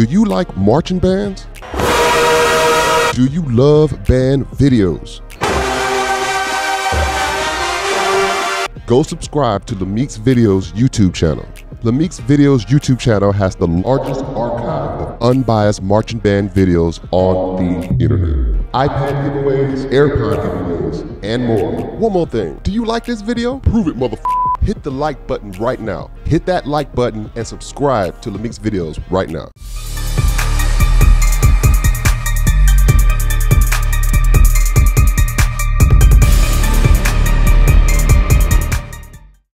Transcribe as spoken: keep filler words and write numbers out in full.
Do you like marching bands? Do you love band videos? Go subscribe to Lamik's Videos YouTube channel. Lamik's Videos YouTube channel has the largest archive of unbiased marching band videos on the internet. iPad giveaways, AirPod giveaways, and more. One more thing, do you like this video? Prove it, motherfucker. Hit the like button right now. Hit that like button and subscribe to Lamik's Videos right now.